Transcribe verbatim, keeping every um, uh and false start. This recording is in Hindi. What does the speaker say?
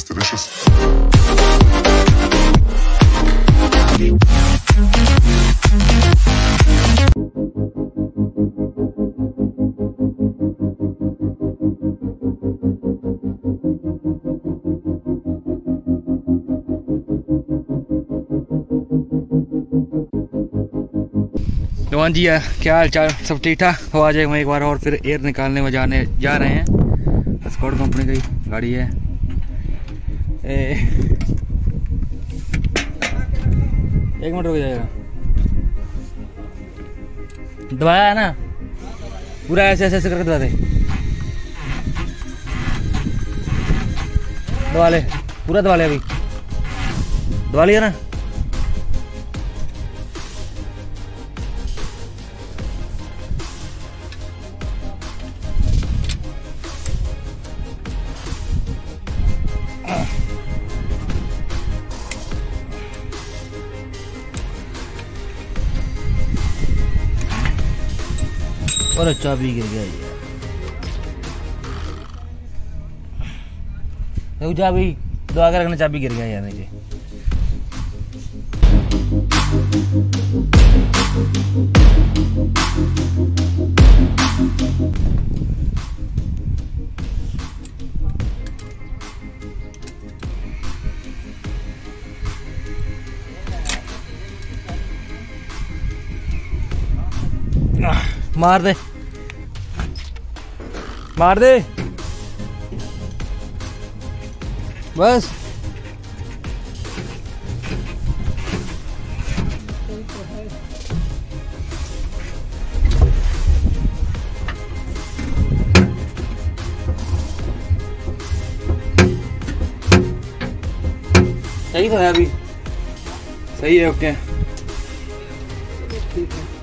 It's delicious. मान जी क्या हाल चाल, सब ठीक ठाक हो। आज हम एक बार और फिर एयर निकालने में जाने जा रहे हैं। स्कॉट कंपनी की गाड़ी है। ए, एक मिनट रुक जाएगा। दबाया है ना पूरा, ऐसे ऐसे ऐसे करके दबा दे, दबा ले पूरा, दबा ले अभी, दबा लिया ना। और चाबी गिर गया यार, चाबी दबा के रखना, चाबी गिर गया यार नीचे। मार दे मार दे, बस सही तो है, अभी सही है, ओके ठीक है।